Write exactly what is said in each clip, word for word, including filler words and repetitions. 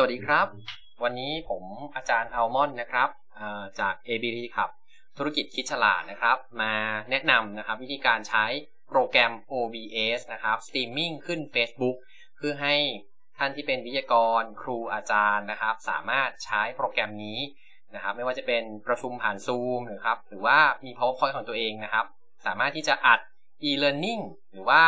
สวัสดีครับวันนี้ผมอาจารย์อัลมอนด์นะครับจาก เอ บี ที ครับธุรกิจคิดฉลาดนะครับมาแนะนำนะครับวิธีการใช้โปรแกรม โอ บี เอส นะครับสตรีมมิ่งขึ้น Facebook เพื่อให้ท่านที่เป็นวิทยากรครูอาจารย์นะครับสามารถใช้โปรแกรมนี้นะครับไม่ว่าจะเป็นประชุมผ่าน Zoom นะครับหรือว่ามี PowerPoint ของตัวเองนะครับสามารถที่จะอัด e-learning หรือว่า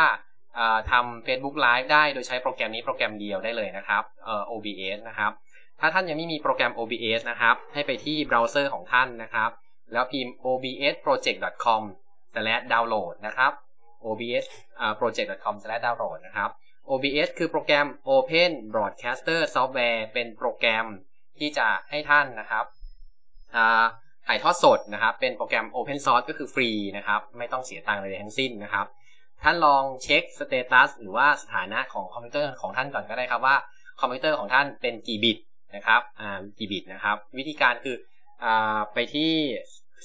ทำ Facebook Live ได้โดยใช้โปรแกรมนี้โปรแกรมเดียวได้เลยนะครับ โอ บี เอส นะครับถ้าท่านยังไม่มีโปรแกรม โอ บี เอส นะครับให้ไปที่เบราว์เซอร์ของท่านนะครับแล้วพิมพ์ โอ บี เอส โปรเจกต์ ดอท คอม สแลช ดาวน์โหลด นะครับ โอ บี เอส โปรเจกต์ ดอท คอม สแลช ดาวน์โหลด นะครับ โอ บี เอส คือโปรแกรม Open Broadcaster Software เป็นโปรแกรมที่จะให้ท่านนะครับถ่ายทอดสดนะครับเป็นโปรแกรม Open Source ก็คือฟรีนะครับไม่ต้องเสียตังค์เลยทั้งสิ้นนะครับท่านลองเช็คสเตตัสหรือว่าสถานะของคอมพิวเตอร์ของท่านก่อนก็ได้ครับว่าคอมพิวเตอร์ของท่านเป็นกี่บิตนะครับอ่ากี่บิตนะครับวิธีการคืออ่าไปที่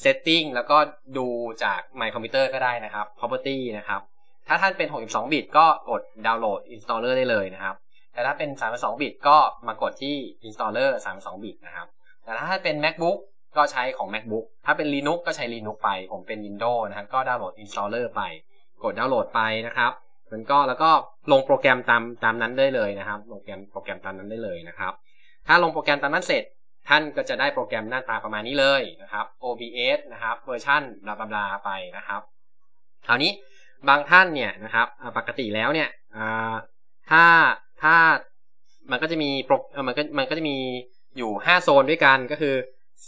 setting แล้วก็ดูจาก my computer ก็ได้นะครับ property นะครับถ้าท่านเป็นหกสิบสองบิตก็กดดาวน์โหลด installer ได้เลยนะครับแต่ถ้าเป็นสามสิบสองบิตก็มากดที่ installer สามสิบสองบิตนะครับแต่ถ้าท่านเป็น macbook ก็ใช้ของ macbook ถ้าเป็น linux ก็ใช้ linux ไปผมเป็น windows นะครับก็ดาวน์โหลด installer ไปกดดาวน์โหลดไปนะครับมันก็แล้วก็ลงโปรแกรมตามตามนั้นได้เลยนะครับลงโปรแกรมโปรแกรมตามนั้นได้เลยนะครับถ้าลงโปรแกรมตามนั้นเสร็จท่านก็จะได้โปรแกรมหน้าตาประมาณนี้เลยนะครับ โอ บี เอส นะครับเวอร์ชันบลาบลาไปนะครับคราวนี้บางท่านเนี่ยนะครับปกติแล้วเนี่ยถ้าถ้ามันก็จะมีโปรมันก็มันก็จะมีอยู่ห้าโซนด้วยกันก็คือ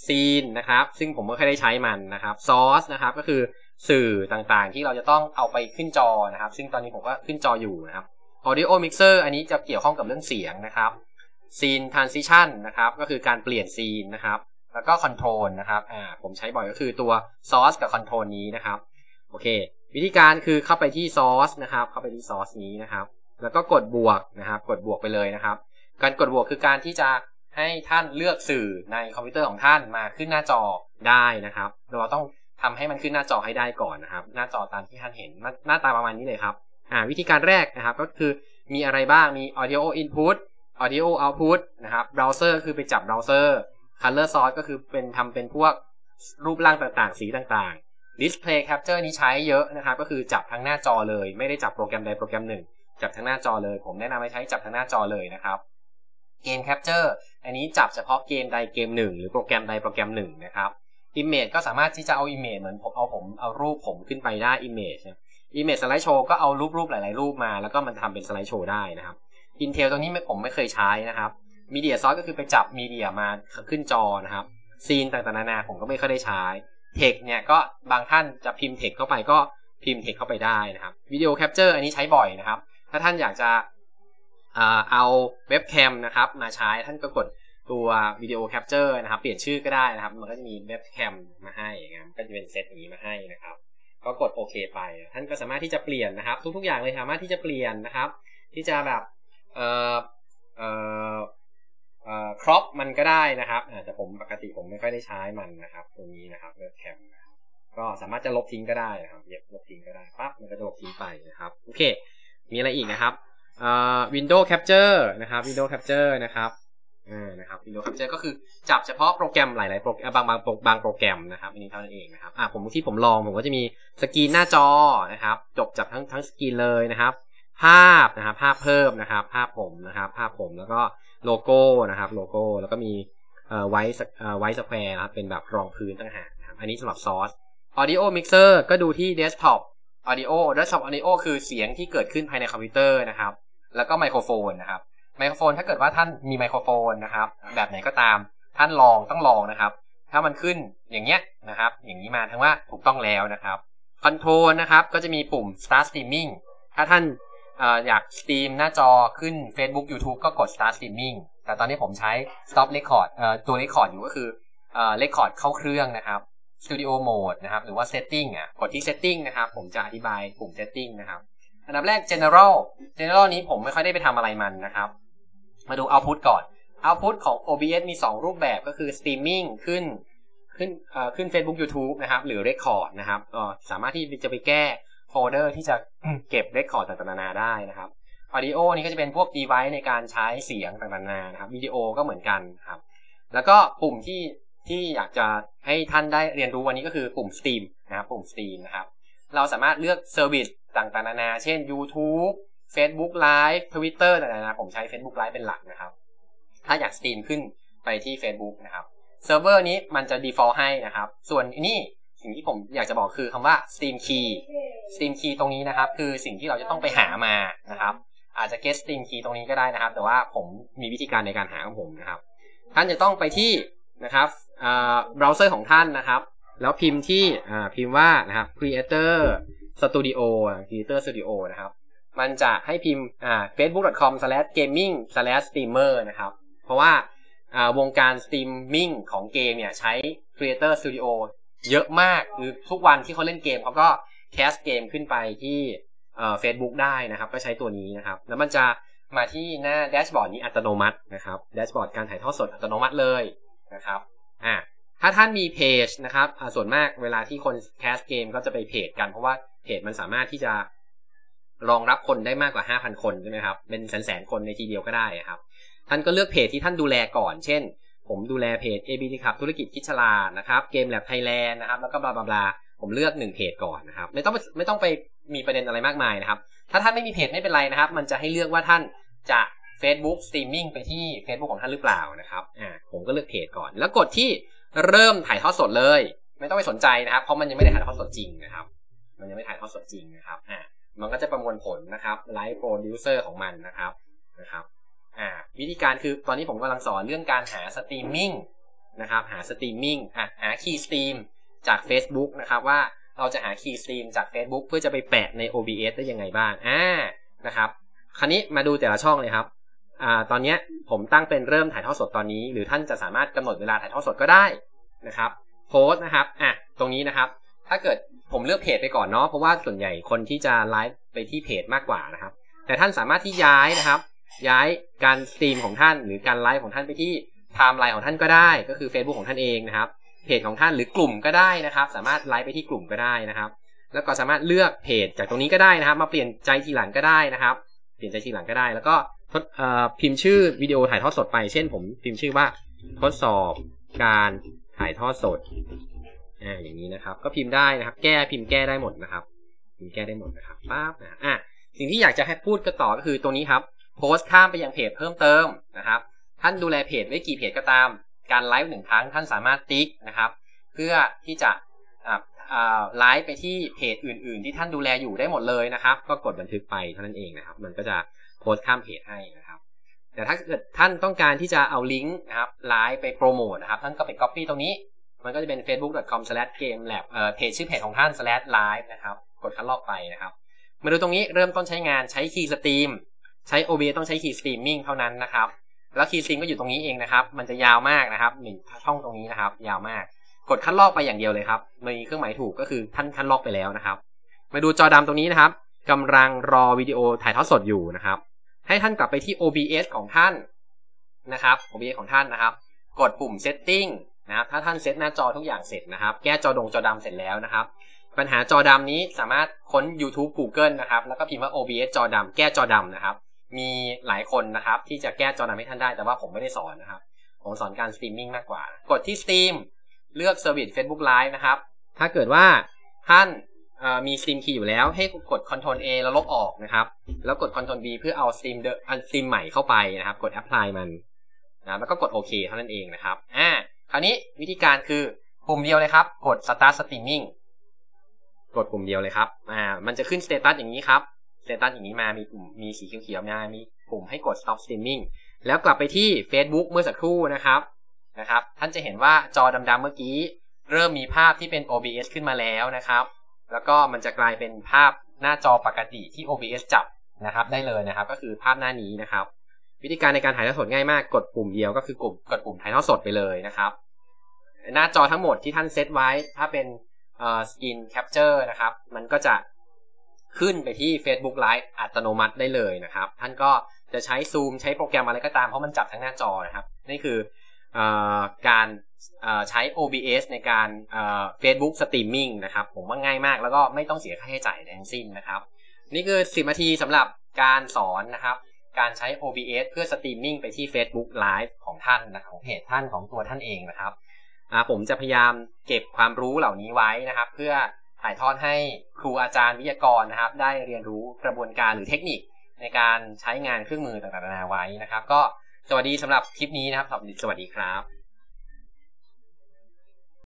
ซีนนะครับซึ่งผมก็เคยได้ใช้มันนะครับซอสนะครับก็คือสื่อต่างๆที่เราจะต้องเอาไปขึ้นจอนะครับซึ่งตอนนี้ผมก็ขึ้นจออยู่นะครับ Audio Mixer อันนี้จะเกี่ยวข้องกับเรื่องเสียงนะครับ Scene Transition นะครับก็คือการเปลี่ยนซีนนะครับแล้วก็ Control นะครับอ่าผมใช้บ่อยก็คือตัว Source กับ Control นี้นะครับโอเควิธีการคือเข้าไปที่ Source นะครับเข้าไปที่ Source นี้นะครับแล้วก็กดบวกนะครับกดบวกไปเลยนะครับการกดบวกคือการที่จะให้ท่านเลือกสื่อในคอมพิวเตอร์ของท่านมาขึ้นหน้าจอได้นะครับเราต้องทำให้มันขึ้นหน้าจอให้ได้ก่อนนะครับหน้าจอตามที่ท่านเห็นหน้าตาประมาณนี้เลยครับอ่าวิธีการแรกนะครับก็คือมีอะไรบ้างมี audio input audio output นะครับ browser คือไปจับ browser color source ก็คือเป็นทำเป็นพวกรูปร่างต่างๆสีต่างๆ display capture นี้ใช้เยอะนะครับก็คือจับทั้งหน้าจอเลยไม่ได้จับโปรแกรมใดโปรแกรมหนึ่งจับทั้งหน้าจอเลยผมแนะนำให้ใช้จับทั้งหน้าจอเลยนะครับเกม capture อันนี้จับเฉพาะเกมใดเกมหนึ่งหรือโปรแกรมใดโปรแกรมหนึ่งนะครับimage ก็สามารถที่จะเอา image เหมือนผมเอาผมเอารูปผมขึ้นไปได้ image นะ image slideshow ก็เอารูปรูปหลายๆรูปมาแล้วก็มันทำเป็น slideshow ได้นะครับ intel ตรงนี้ผมไม่เคยใช้นะครับ media source ก็คือไปจับ media มาขึ้นจอนะครับ scene ต่างๆนานาผมก็ไม่เคยได้ใช้ text เนี่ยก็บางท่านจะพิมพ์ text เข้าไปก็พิมพ์ text เข้าไปได้นะครับ video capture อันนี้ใช้บ่อยนะครับถ้าท่านอยากจะเอาเว็บแคมนะครับมาใช้ท่านก็กดตัววิดีโอแคปเจอร์นะครับเปลี่ยนชื่อก็ได้นะครับมันก็จะมีเว็บแคมมาให้นะครับก็จะเป็นเซตอย่างนี้มาให้นะครับก็กดโอเคไปท่านก็สามารถที่จะเปลี่ยนนะครับทุกๆอย่างเลยสามารถที่จะเปลี่ยนนะครับที่จะแบบเอ่อเอ่อเอ่อครอปมันก็ได้นะครับแต่ผมปกติผมไม่ค่อยได้ใช้มันนะครับตรงนี้นะครับเว็บแคมก็สามารถจะลบทิ้งก็ได้นะครับเย็บลบทิ้งก็ได้ปั๊บมันก็จะลบทิ้งไปนะครับโอเคมีอะไรอีกนะครับเอ่อ Windows Capture นะครับ Windows Capture นะครับอ่านะครับ Windows Capture ก็คือจับเฉพาะโปรแกรมหลายๆโปรบางบางบางโปรแกรมนะครับอันนี้เท่านั้นเองนะครับอ่าผมที่ผมลองผมก็จะมีสกรีนหน้าจอนะครับจบจับทั้งทั้งสกรีนเลยนะครับภาพนะครับภาพเพิ่มนะครับภาพผมนะครับภาพผมแล้วก็โลโก้นะครับโลโก้แล้วก็มีเอ่อไวท์เอ่อไวท์สแควร์นะครับเป็นแบบรองพื้นต่างหากนะครับอันนี้สำหรับซอส Audio Mixer ก็ดูที่ Desktop Audio Desktop Audio คือเสียงที่เกิดขึ้นภายในคอมพิวเตอร์นะครับแล้วก็ไมโครโฟนนะครับไมโครโฟนถ้าเกิดว่าท่านมีไมโครโฟนนะครับแบบไหนก็ตามท่านลองต้องลองนะครับถ้ามันขึ้นอย่างเงี้ยนะครับอย่างนี้มาทั้งว่าถูกต้องแล้วนะครับคอนโทรลนะครับก็จะมีปุ่ม start streaming ถ้าท่าน เอ่อ อยากสตรีมหน้าจอขึ้น Facebook YouTube ก็กด start streaming แต่ตอนนี้ผมใช้ stop record เอ่อตัว record อยู่ก็คือเอ่อ record เข้าเครื่องนะครับ studio mode นะครับหรือว่า setting อ่ะกดที่ setting นะครับผมจะอธิบายปุ่ม setting นะครับอันดับแรก general general นี้ผมไม่ค่อยได้ไปทำอะไรมันนะครับมาดู output ก่อน output ของ โอ บี เอส มีสองรูปแบบก็คือ streaming ขึ้นขึ้นเอ่อขึ้น Facebook YouTube นะครับหรือ record นะครับก็สามารถที่จะไปแก้โฟลเดอร์ที่จะเก็บ record ต่างๆนานาได้นะครับ Audio นี่ก็จะเป็นพวก device ในการใช้เสียงต่างๆนะครับวิดีโอก็เหมือนกันครับแล้วก็ปุ่มที่ที่อยากจะให้ท่านได้เรียนรู้วันนี้ก็คือปุ่ม Stream นะครับปุ่ม Stream นะครับเราสามารถเลือกเซอร์วิสต่างๆนานาเช่น YouTube Facebook Live Twitter ต่างๆนานาผมใช้ Facebook Live เป็นหลักนะครับถ้าอยาก Stream ขึ้นไปที่ Facebook นะครับเซิร์ฟเวอร์นี้มันจะ default ให้นะครับส่วนนี่สิ่งที่ผมอยากจะบอกคือคำว่า Stream Key Stream Key ตรงนี้นะครับคือสิ่งที่เราจะต้องไปหามานะครับอาจจะ get Stream Key ตรงนี้ก็ได้นะครับแต่ว่าผมมีวิธีการในการหาของผมนะครับท่านจะต้องไปที่นะครับเบราว์เซอร์ของท่านนะครับแล้วพิมพ์ที่พิมพ์ว่านะครับ Creator Studio Creator Studio นะครับมันจะให้พิมพ์ เฟซบุ๊ก ดอท คอม สแลช เกมมิ่ง สแลช สตรีมเมอร์ นะครับเพราะว่าวงการสตรีมมิ่งของเกมเนี่ยใช้ Creator Studio เยอะมากคือทุกวันที่เขาเล่นเกมเขาก็แคสเกมขึ้นไปที่เฟซบุ๊กได้นะครับก็ใช้ตัวนี้นะครับแล้วมันจะมาที่หน้าแดชบอร์ดนี้อัตโนมัตินะครับแดชบอร์ดการถ่ายทอดสดอัตโนมัติเลยนะครับอ่ะถ้าท่านมีเพจนะครับส่วนมากเวลาที่คนแคสเกมก็จะไปเพจกันเพราะว่าเพจมันสามารถที่จะรองรับคนได้มากกว่า ห้าพัน คนใช่ไหมครับเป็นแสนๆคนในทีเดียวก็ได้ครับท่านก็เลือกเพจที่ท่านดูแลก่อนเช่นผมดูแลเพจ เอ บี ที Club ธุรกิจคิดฉลาดนะครับเกมแลบไทยแลนด์นะครับแล้วก็บลาบลาบลาผมเลือกหนึ่งเพจก่อนนะครับไม่ต้องไม่ต้องไปมีประเด็นอะไรมากมายนะครับถ้าท่านไม่มีเพจไม่เป็นไรนะครับมันจะให้เลือกว่าท่านจะ Facebook Streaming ไปที่ Facebook ของท่านหรือเปล่านะครับอ่าผมก็เลือกเพจก่อนแล้วกดที่เริ่มถ่ายทอดสดเลยไม่ต้องไปสนใจนะครับเพราะมันยังไม่ได้ถ่ายทอดสดจริงนะครับมันยังไม่ถ่ายทอดสดจริงนะครับอ่ามันก็จะประมวลผลนะครับไลฟ์โปรดิวเซอร์ของมันนะครับนะครับอ่าวิธีการคือตอนนี้ผมกำลังสอนเรื่องการหาสตรีมมิ่งนะครับหาสตรีมมิ่งอ่ะหาคีย์สตรีมจาก Facebook นะครับว่าเราจะหาคีย์สตรีมจาก Facebook เพื่อจะไปแปะใน โอ บี เอส ได้ยังไงบ้างอ่านะครับคราวนี้มาดูแต่ละช่องเลยครับอ่าตอนนี้ผมตั้งเป็นเริ่มถ่ายทอดสดตอนนี้หรือท่านจะสามารถกำหนดเวลาถ่ายทอดสดก็ได้นะครับโพสต์นะครับอ่ะตรงนี้นะครับถ้าเกิดผมเลือกเพจไปก่อนเนาะเพราะว่าส่วนใหญ่คนที่จะไลฟ์ไปที่เพจมากกว่านะครับแต่ท่านสามารถที่ย้ายนะครับย้ายการสตรีมของท่านหรือการไลฟ์ของท่านไปที่ไทม์ไลน์ของท่านก็ได้ก็คือ Facebook ของท่านเองนะครับเพจของท่านหรือกลุ่มก็ได้นะครับสามารถไลฟ์ไปที่กลุ่มก็ได้นะครับแล้วก็สามารถเลือกเพจจากตรงนี้ก็ได้นะครับมาเปลี่ยนใจทีหลังก็ได้นะครับเปลี่ยนใจทีหลังก็ได้แล้วก็พิมพ์ชื่อวิดีโอถ่ายทอดสดไปเช่นผมพิมพ์ชื่อว่าทดสอบการถ่ายทอดสดอ่าอย่างนี้นะครับก็พิมพ์ได้นะครับแก้พิมพ์แก้ได้หมดนะครับพิมพ์แก้ได้หมดนะครับปั๊บนะอ่ะสิ่งที่อยากจะให้พูดก็ต่อก็คือตรงนี้ครับโพสต์ข้ามไปยังเพจเพิ่มเติมนะครับท่านดูแลเพจไว้กี่เพจก็ตามการไลฟ์หนึ่งครั้งท่านสามารถติ๊กนะครับเพื่อที่จะไลฟ์ไปที่เพจอื่นๆที่ท่านดูแลอยู่ได้หมดเลยนะครับก็กดบันทึกไปเท่านั้นเองนะครับมันก็จะโพสต์ข้ามเพจให้นะครับแต่ถ้าเกิดท่านต้องการที่จะเอาลิงก์นะครับไลฟ์ไปโปรโมทนะครับท่านก็ไป copy ตรงนี้มันก็จะเป็น เฟซบุ๊ก ดอท คอม สแลช เกมแลบ เอ่อเพจชื่อเพจของท่าน สแลช ไลฟ์ นะครับกดคัดลอกไปนะครับมาดูตรงนี้เริ่มต้นใช้งานใช้คีย์สตรีมใช้ โอ บี เอส ต้องใช้คีย์สตรีมมิ่งเท่านั้นนะครับแล้วคีย์สตรีมก็อยู่ตรงนี้เองนะครับมันจะยาวมากนะครับหนึ่งช่องตรงนี้นะครับยาวมากกดคัดลอกไปอย่างเดียวเลยครับมีเครื่องหมายถูกก็คือท่านคัดลอกไปแล้วนะครับมาดูจอดำตรงนี้นะครับกำลังรอวิดีโอถ่ายทอดสดอยู่นะครับให้ท่านกลับไปที่ โอ บี เอส ของท่านนะครับ โอ บี เอส ของท่านนะครับกดปุ่ม settingนะครับถ้าท่านเซตหน้าจอทุกอย่างเสร็จนะครับแก้จอดงจอดำเสร็จแล้วนะครับปัญหาจอดำนี้สามารถค้น YouTube Google นะครับแล้วก็พิมพ์ว่า โอ บี เอส จอดำแก้จอดำนะครับมีหลายคนนะครับที่จะแก้จอดำให้ท่านได้แต่ว่าผมไม่ได้สอนนะครับผมสอนการสตรีมมิ่งมากกว่ากดที่ Stream เลือก Service Facebook Live นะครับถ้าเกิดว่าท่านมี Stream Key อยู่แล้วให้กด Ctrl A แล้วลบออกนะครับแล้วกด Ctrl B เพื่อเอา Stream เดิม Stream ใหม่เข้าไปนะครับกด Apply มันนะแล้วก็กดโอเคเท่านั้นเองนะครับอ่าคราวนี้วิธีการคือปุ่มเดียวเลยครับกด Start Streaming กดปุ่มเดียวเลยครับอ่ามันจะขึ้น Status อย่างนี้ครับ Status อย่างนี้มามีปุ่มมีสีเขียวๆมามีปุ่มให้กด Stop Streaming แล้วกลับไปที่ Facebook เมื่อสักครู่นะครับนะครับท่านจะเห็นว่าจอดำๆเมื่อกี้เริ่มมีภาพที่เป็น โอ บี เอส ขึ้นมาแล้วนะครับแล้วก็มันจะกลายเป็นภาพหน้าจอปกติที่ โอ บี เอส จับนะครับได้เลยนะครับก็คือภาพหน้านี้นะครับวิธีการในการถ่ายทอดสดง่ายมากกดปุ่มเดียวก็คือกดกดปุ่มถ่ายทอดสดไปเลยนะครับหน้าจอทั้งหมดที่ท่านเซตไว้ถ้าเป็นเอ่อสกรีนแคปเจอร์นะครับมันก็จะขึ้นไปที่ Facebook Live อัตโนมัติได้เลยนะครับท่านก็จะใช้ Zoom ใช้โปรแกรมอะไรก็ตามเพราะมันจับทั้งหน้าจอนะครับนี่คือเอ่อการเอ่อใช้ โอ บี เอส ในการเอ่อ Facebook Streaming นะครับผมว่าง่ายมากแล้วก็ไม่ต้องเสียค่าใช้จ่ายทั้งสิ้นนะครับนี่คือสิบนาทีสำหรับ การสอนนะครับการใช้ โอ บี เอส เพื่อสตรีมมิ่งไปที่ Facebook Live ของท่านนะของเพจท่านของตัวท่านเองนะครับผมจะพยายามเก็บความรู้เหล่านี้ไว้นะครับเพื่อถ่ายทอดให้ครูอาจารย์วิทยากรนะครับได้เรียนรู้กระบวนการหรือเทคนิคในการใช้งานเครื่องมือต่างๆนานาไว้นะครับก็สวัสดีสำหรับคลิปนี้นะครับสวัสดีครับ